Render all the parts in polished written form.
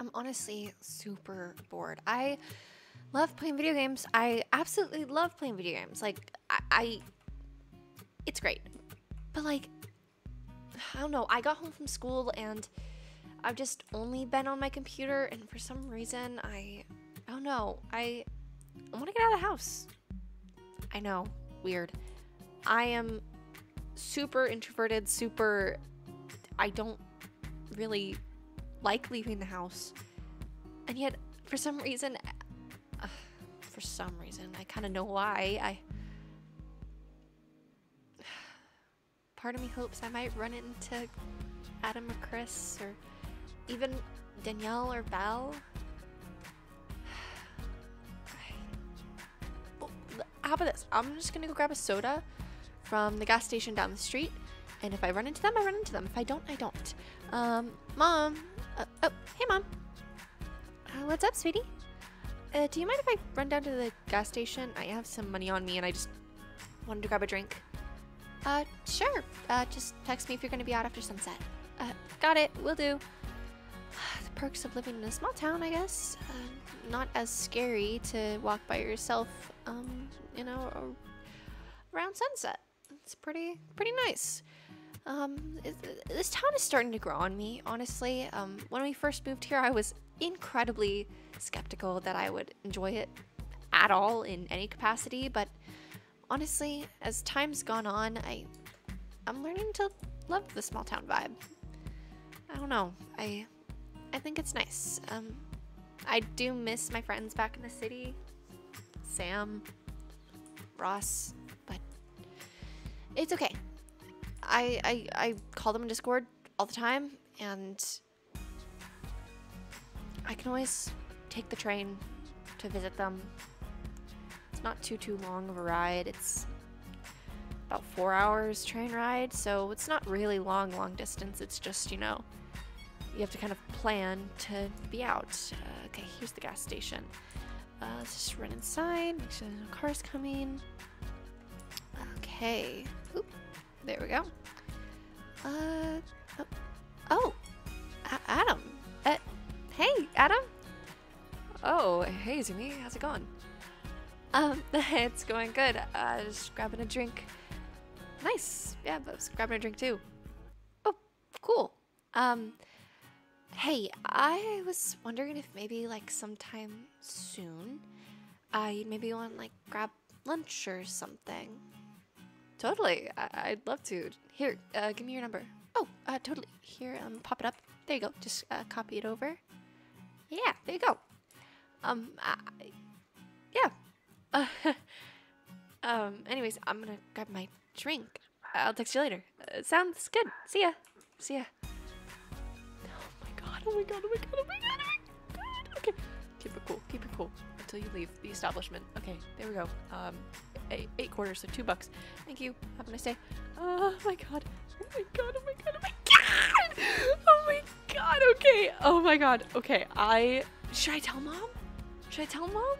I'm honestly super bored. I love playing video games. I absolutely love playing video games. Like, it's great. But like, I don't know. I got home from school and I've just only been on my computer, and for some reason, I don't know. I want to get out of the house. I know, weird. I am super introverted, super, I don't really like leaving the house. And yet, for some reason, I kind of know why. Part of me hopes I might run into Adam or Chris or even Danielle or Belle. How about this? I'm just gonna go grab a soda from the gas station down the street, and if I run into them, I run into them. If I don't, I don't. Mom. Oh, hey, Mom. What's up, sweetie? Do you mind if I run down to the gas station? I have some money on me, and I just wanted to grab a drink. Sure. Just text me if you're gonna be out after sunset. Got it. Will do. The perks of living in a small town, I guess. Not as scary to walk by yourself, you know, around sunset. It's pretty nice. This town is starting to grow on me, honestly. When we first moved here, I was incredibly skeptical that I would enjoy it at all in any capacity, but honestly, as time's gone on, I'm learning to love the small town vibe. I don't know. I think it's nice. I do miss my friends back in the city, Sam, Ross, but it's okay. I call them in Discord all the time, and I can always take the train to visit them. It's not too long of a ride. It's about 4 hours train ride, so it's not really long distance. It's just, you know, you have to kind of plan to be out. Okay, here's the gas station. Let's just run inside, make sure there's no cars coming. Okay. Oop, there we go. Adam. Hey, Adam. Oh, hey, Zumi, how's it going? It's going good. Just grabbing a drink. Nice. Yeah, I was grabbing a drink too. Oh, cool. Hey, I was wondering if maybe, like, sometime soon, you'd maybe want to, like, grab lunch or something. Totally. I'd love to. Here, give me your number. Oh, totally. Here, pop it up. There you go. Just copy it over. Yeah, there you go. Yeah. Anyways, I'm gonna grab my drink. I'll text you later. Sounds good. See ya. See ya. Oh my god, oh my god, oh my god, oh my god. Okay, keep it cool until you leave the establishment. Okay, there we go. 8 quarters, so $2. Thank you, have a nice day. Oh my god, oh my god, oh my god, oh my god! Oh my god, okay, oh my god, okay. Should I tell mom? Should I tell mom?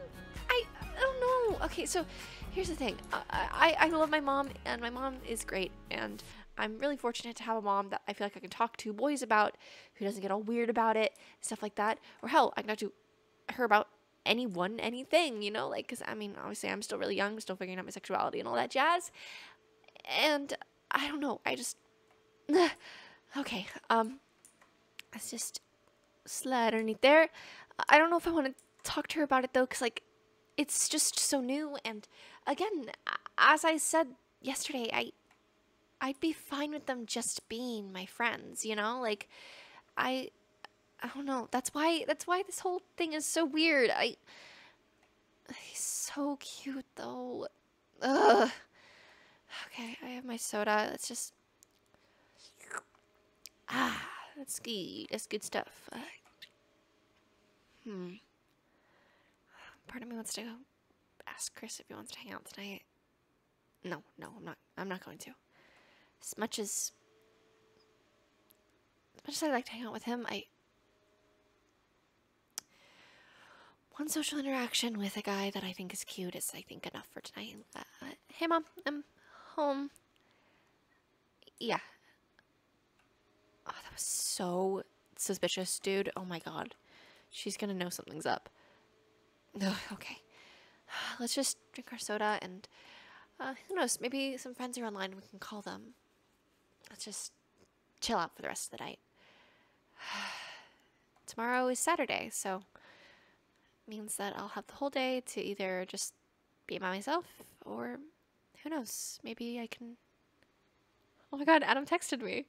I don't know. Okay, so here's the thing. I love my mom, and my mom is great, and I'm really fortunate to have a mom that I feel like I can talk to boys about, who doesn't get all weird about it, stuff like that. Or hell, I can talk to her about anyone, anything, you know, like, because I mean, obviously I'm still really young, I'm still figuring out my sexuality and all that jazz. And I don't know, I just, okay, let's just slide underneath there. I don't know if I want to talk to her about it though, because like, it's just so new. And again, as I said yesterday, I'd be fine with them just being my friends, you know? Like, I don't know. That's why this whole thing is so weird. He's so cute, though. Ugh. Okay, I have my soda. Let's just... Ah, that's good. That's good stuff. Part of me wants to go ask Chris if he wants to hang out tonight. No, I'm not going to. As much as I like to hang out with him, one social interaction with a guy that I think is cute is, I think, enough for tonight. Hey, Mom, I'm home. Yeah. Oh, that was so suspicious, dude. Oh my god. She's gonna know something's up. Ugh, okay. Let's just drink our soda and, who knows, maybe some friends are online and we can call them. Let's just chill out for the rest of the night. Tomorrow is Saturday, so it means that I'll have the whole day to either just be by myself or, who knows, maybe I can... Oh my god, Adam texted me.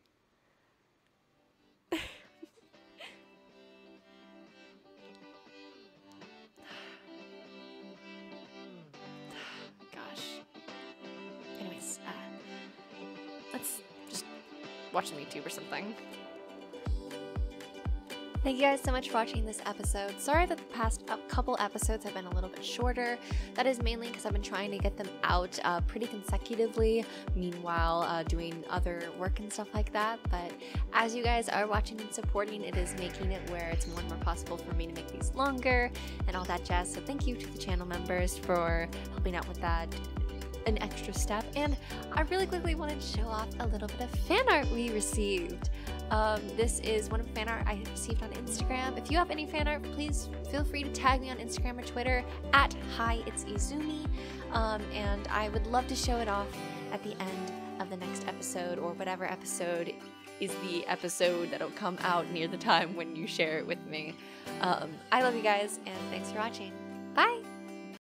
Watching YouTube or something. Thank you guys so much for watching this episode. Sorry that the past couple episodes have been a little bit shorter. That is mainly because I've been trying to get them out pretty consecutively, meanwhile doing other work and stuff like that. But as you guys are watching and supporting, it is making it where it's more and more possible for me to make these longer and all that jazz. So thank you to the channel members for helping out with that. An extra step, and I really quickly wanted to show off a little bit of fan art we received. This is one of the fan art I received on Instagram. If you have any fan art, please feel free to tag me on Instagram or Twitter at @HiIt'sIzumi, and I would love to show it off at the end of the next episode, or whatever episode is the episode that'll come out near the time when you share it with me. I love you guys, and thanks for watching. Bye!